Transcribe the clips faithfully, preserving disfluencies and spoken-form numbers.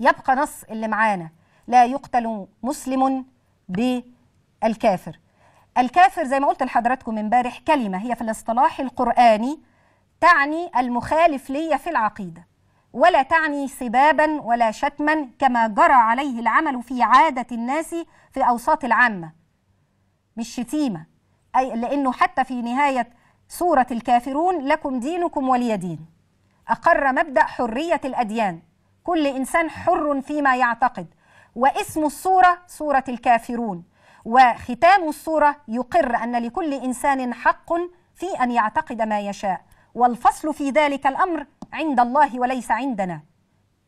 يبقى نص اللي معانا: لا يقتل مسلم بالكافر. الكافر زي ما قلت لحضراتكم امبارح كلمة هي في الاصطلاح القرآني تعني المخالف لي في العقيدة، ولا تعني سبابا ولا شتما كما جرى عليه العمل في عادة الناس في أوساط العامة، مش شتيمة. أي لأنه حتى في نهاية سورة الكافرون لكم دينكم ولي دين أقر مبدأ حرية الأديان، كل إنسان حر فيما يعتقد. واسم السورة سورة الكافرون، وختام السورة يقر أن لكل إنسان حق في أن يعتقد ما يشاء، والفصل في ذلك الأمر عند الله وليس عندنا،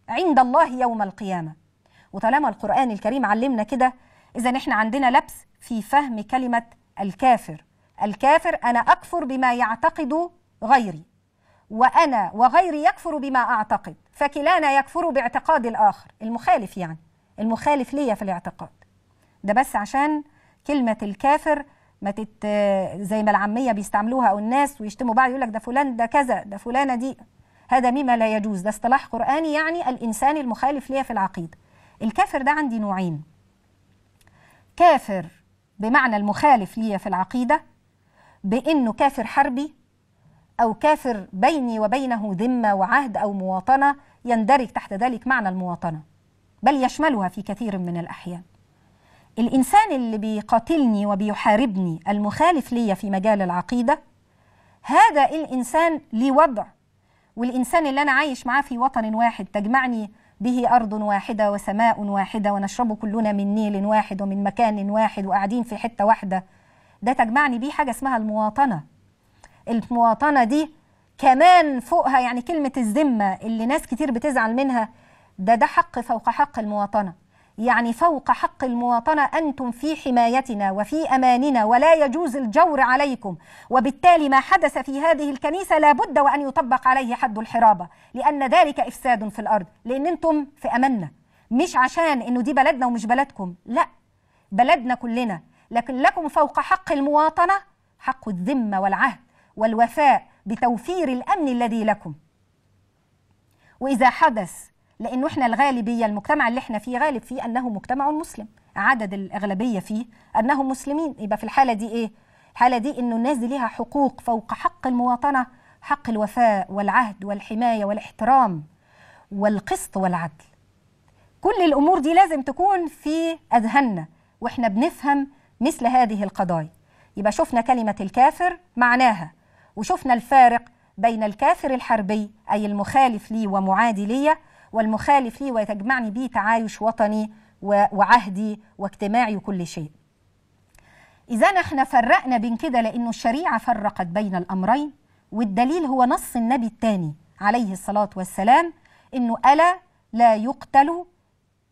عند الله يوم القيامة. وطالما القرآن الكريم علمنا كده، إذا نحن عندنا لبس في فهم كلمة الكافر. الكافر أنا أكفر بما يعتقد غيري، وأنا وغيري يكفر بما أعتقد، فكلانا يكفر باعتقاد الآخر المخالف، يعني المخالف ليا في الاعتقاد ده. بس عشان كلمة الكافر ما تت زي ما العامية بيستعملوها أو الناس ويشتموا بعض، يقول لك ده فلان ده كذا، ده فلانة دي، هذا مما لا يجوز. ده اصطلاح قرآني يعني الإنسان المخالف ليا في العقيدة. الكافر ده عندي نوعين: كافر بمعنى المخالف ليا في العقيدة، بأنه كافر حربي أو كافر بيني وبينه ذمة وعهد أو مواطنة، يندرج تحت ذلك معنى المواطنة بل يشملها في كثير من الأحيان. الإنسان اللي بيقاتلني وبيحاربني المخالف ليا في مجال العقيدة، هذا الإنسان لي وضع، والإنسان اللي أنا عايش معاه في وطن واحد تجمعني به أرض واحدة وسماء واحدة ونشرب كلنا من نيل واحد ومن مكان واحد وقاعدين في حتة واحدة، ده تجمعني بيه حاجة اسمها المواطنة. المواطنة دي كمان فوقها يعني كلمة الذمة اللي ناس كتير بتزعل منها، ده ده حق فوق حق المواطنة. يعني فوق حق المواطنة أنتم في حمايتنا وفي أماننا ولا يجوز الجور عليكم، وبالتالي ما حدث في هذه الكنيسة لابد وأن يطبق عليه حد الحرابة، لأن ذلك إفساد في الأرض، لأن أنتم في أماننا، مش عشان أنه دي بلدنا ومش بلدكم، لا بلدنا كلنا. لكن لكم فوق حق المواطنة حق الذمة والعهد والوفاء بتوفير الأمن الذي لكم. وإذا حدث، لأنه إحنا الغالبية المجتمع اللي إحنا فيه غالب فيه أنه مجتمع مسلم، عدد الأغلبية فيه أنهم مسلمين، يبقى في الحالة دي إيه؟ الحالة دي إنه الناس دي ليها حقوق فوق حق المواطنة، حق الوفاء والعهد والحماية والاحترام والقسط والعدل. كل الأمور دي لازم تكون في أذهاننا وإحنا بنفهم مثل هذه القضايا. يبقى شفنا كلمة الكافر معناها، وشفنا الفارق بين الكافر الحربي أي المخالف لي ومعادي لي، والمخالف لي ويتجمعني به تعايش وطني وعهدي واجتماعي وكل شيء. إذا نحن فرقنا بين كده لأنه الشريعة فرقت بين الأمرين، والدليل هو نص النبي الثاني عليه الصلاة والسلام إنه ألا لا يقتل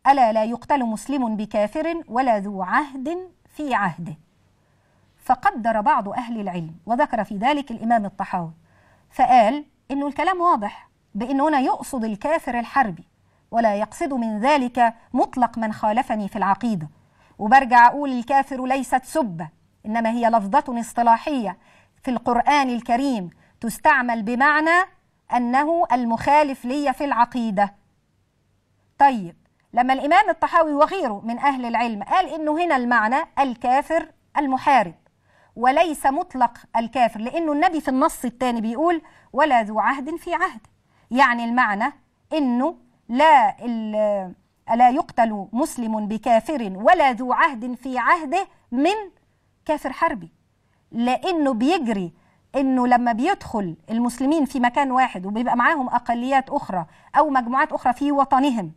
ألا لا يقتل مسلم بكافر ولا ذو عهد في عهده. فقدر بعض أهل العلم وذكر في ذلك الإمام الطحاوي، فقال إنه الكلام واضح بأن هنا يقصد الكافر الحربي، ولا يقصد من ذلك مطلق من خالفني في العقيدة. وبرجع أقول الكافر ليست سبة، إنما هي لفظة اصطلاحية في القرآن الكريم تستعمل بمعنى أنه المخالف لي في العقيدة. طيب لما الإمام الطحاوي وغيره من أهل العلم قال إنه هنا المعنى الكافر المحارب وليس مطلق الكافر، لأنه النبي في النص الثاني بيقول ولا ذو عهد في عهد، يعني المعنى إنه لا لا يقتل مسلم بكافر ولا ذو عهد في عهده من كافر حربي، لأنه بيجري إنه لما بيدخل المسلمين في مكان واحد وبيبقى معاهم أقليات أخرى أو مجموعات أخرى في وطنهم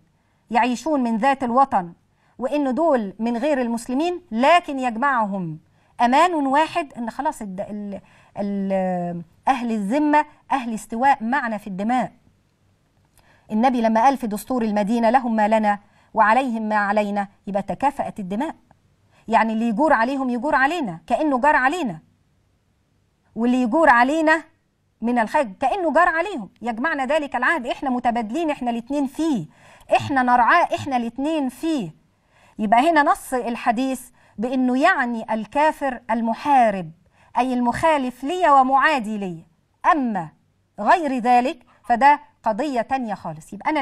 يعيشون من ذات الوطن، وإنه دول من غير المسلمين لكن يجمعهم أمان واحد، إن خلاص ال ال ال أهل الذمة أهل استواء معنا في الدماء. النبي لما قال في دستور المدينة لهم ما لنا وعليهم ما علينا، يبقى تكافأت الدماء، يعني اللي يجور عليهم يجور علينا كأنه جار علينا، واللي يجور علينا من الخارج كأنه جار عليهم، يجمعنا ذلك العهد، إحنا متبادلين، إحنا الاتنين فيه، إحنا نرعاه، إحنا الاتنين فيه. يبقى هنا نص الحديث بأنه يعني الكافر المحارب أي المخالف لي ومعادي لي، أما غير ذلك فده قضية تانية خالص. يبقى أنا